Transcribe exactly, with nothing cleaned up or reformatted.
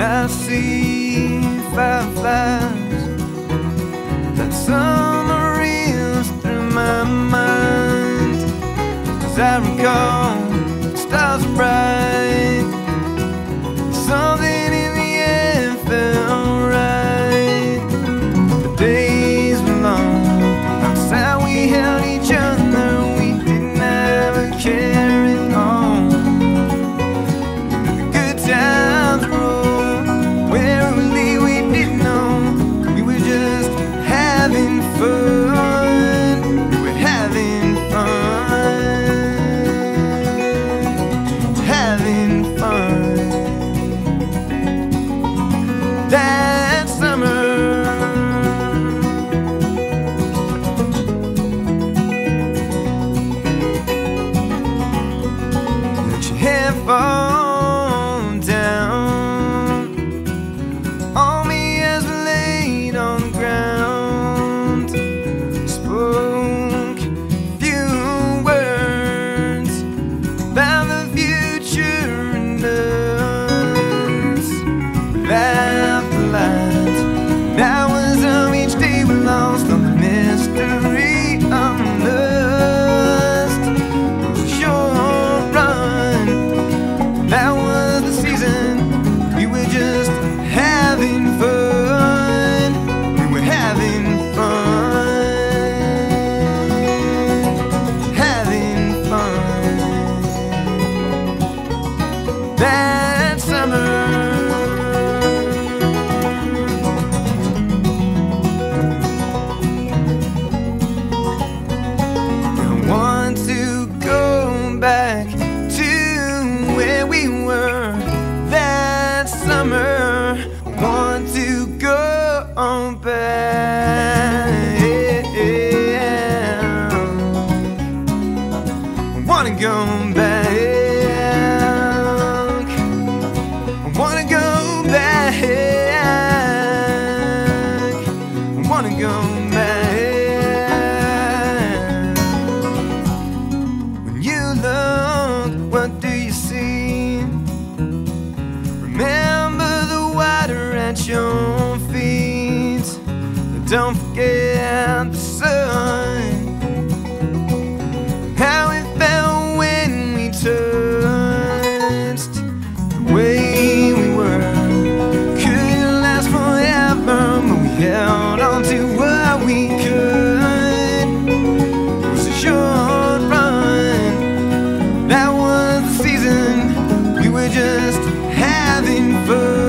I see fireflies, that summer reels through my mind. As I recall, stars are bright, something in the air felt right. The days were long, outside we held each other, we didn't ever carry on. The good times rolled, having fun. That summer, let your hair fall down on me as we laid on the ground. Spoke a few words about the future. Laugh the lines, and hours of each day we lost on the mystery of lust. Sure run, that was the season. We were just having fun. We were having fun, having fun. That summer. Back to where we were that summer. I want to go on back. I want to go back. I want to go back. I want to go back. What do you see? Remember the water at your feet. Don't forget the sun, how it felt when we touched. The way we were couldn't last forever, but we held on to what we could. It was a short run. That was season, we were just having fun.